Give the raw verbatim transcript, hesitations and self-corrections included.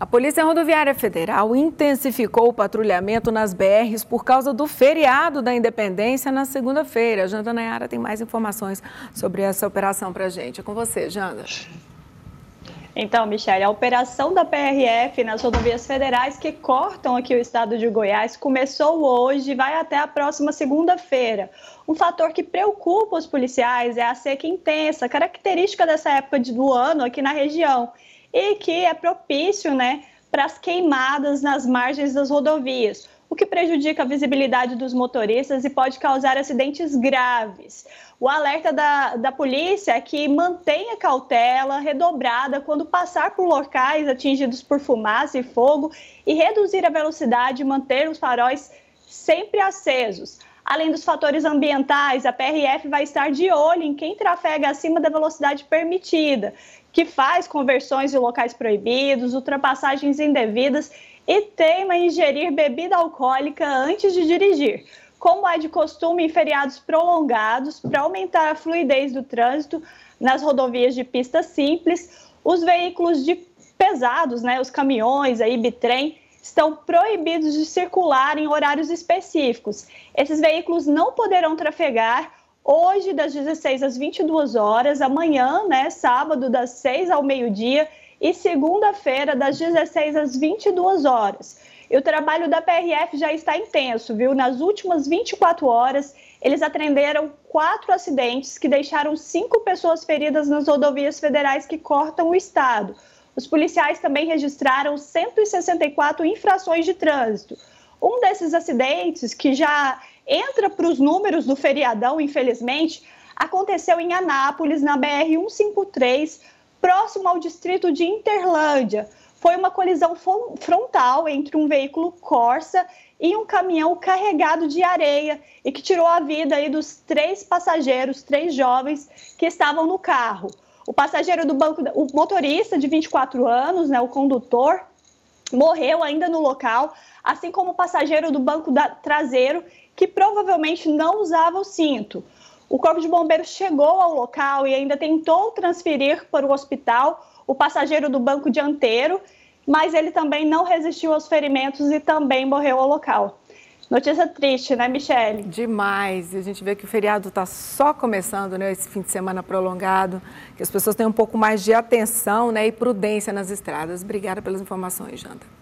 A Polícia Rodoviária Federal intensificou o patrulhamento nas B Rs por causa do feriado da Independência na segunda-feira. Janda Nayara tem mais informações sobre essa operação para a gente. É com você, Janda. Então, Michelle, a operação da P R F nas rodovias federais que cortam aqui o estado de Goiás começou hoje e vai até a próxima segunda-feira. Um fator que preocupa os policiais é a seca intensa, característica dessa época do ano aqui na região, e que é propício, né, para as queimadas nas margens das rodovias, o que prejudica a visibilidade dos motoristas e pode causar acidentes graves. O alerta da, da polícia é que mantenha cautela redobrada quando passar por locais atingidos por fumaça e fogo e reduzir a velocidade e manter os faróis sempre acesos. Além dos fatores ambientais, a P R F vai estar de olho em quem trafega acima da velocidade permitida, que faz conversões em locais proibidos, ultrapassagens indevidas e teima em ingerir bebida alcoólica antes de dirigir, como é de costume em feriados prolongados, para aumentar a fluidez do trânsito nas rodovias de pista simples. Os veículos de pesados, né, os caminhões, aí, bitrem, estão proibidos de circular em horários específicos. Esses veículos não poderão trafegar hoje das dezesseis às vinte e duas horas, amanhã, né, sábado, das seis ao meio-dia e segunda-feira, das dezesseis às vinte e duas horas. E o trabalho da P R F já está intenso, viu? Nas últimas vinte e quatro horas, eles atenderam quatro acidentes que deixaram cinco pessoas feridas nas rodovias federais que cortam o estado. Os policiais também registraram cento e sessenta e quatro infrações de trânsito. Um desses acidentes, que já entra para os números do feriadão, infelizmente, aconteceu em Anápolis, na B R cento e cinquenta e três, próximo ao distrito de Interlândia. Foi uma colisão frontal entre um veículo Corsa e um caminhão carregado de areia e que tirou a vida aí dos três passageiros, três jovens que estavam no carro. O passageiro do banco, o motorista de vinte e quatro anos, né, o condutor, morreu ainda no local, assim como o passageiro do banco da, traseiro, que provavelmente não usava o cinto. O corpo de bombeiros chegou ao local e ainda tentou transferir para o hospital o passageiro do banco dianteiro, mas ele também não resistiu aos ferimentos e também morreu ao local. Notícia triste, né, Michelle? Demais. E a gente vê que o feriado está só começando, né, esse fim de semana prolongado, que as pessoas têm um pouco mais de atenção, né, e prudência nas estradas. Obrigada pelas informações, Janda.